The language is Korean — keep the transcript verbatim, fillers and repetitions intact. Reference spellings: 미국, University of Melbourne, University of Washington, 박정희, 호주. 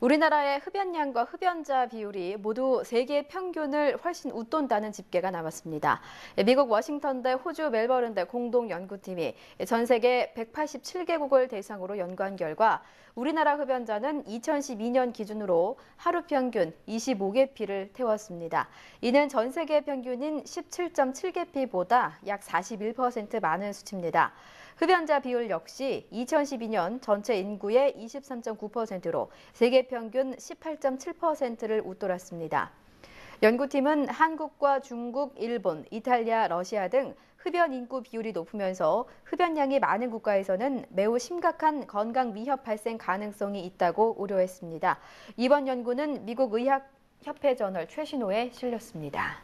우리나라의 흡연량과 흡연자 비율이 모두 세계 평균을 훨씬 웃돈다는 집계가 나왔습니다. 미국 워싱턴대, 호주 멜버른대 공동 연구팀이 전 세계 백팔십칠 개국을 대상으로 연구한 결과 우리나라 흡연자는 이천십이 년 기준으로 하루 평균 이십오 개피를 태웠습니다. 이는 전 세계 평균인 십칠 점 칠 개피보다 약 사십일 퍼센트 많은 수치입니다. 흡연자 비율 역시 이천십이 년 전체 인구의 이십삼 점 구 퍼센트로 세계 평균 십팔 점 칠 퍼센트를 웃돌았습니다. 연구팀은 한국과 중국, 일본, 이탈리아, 러시아 등 흡연 인구 비율이 높으면서 흡연량이 많은 국가에서는 매우 심각한 건강 위협 발생 가능성이 있다고 우려했습니다. 이번 연구는 미국 의학협회 저널 최신호에 실렸습니다.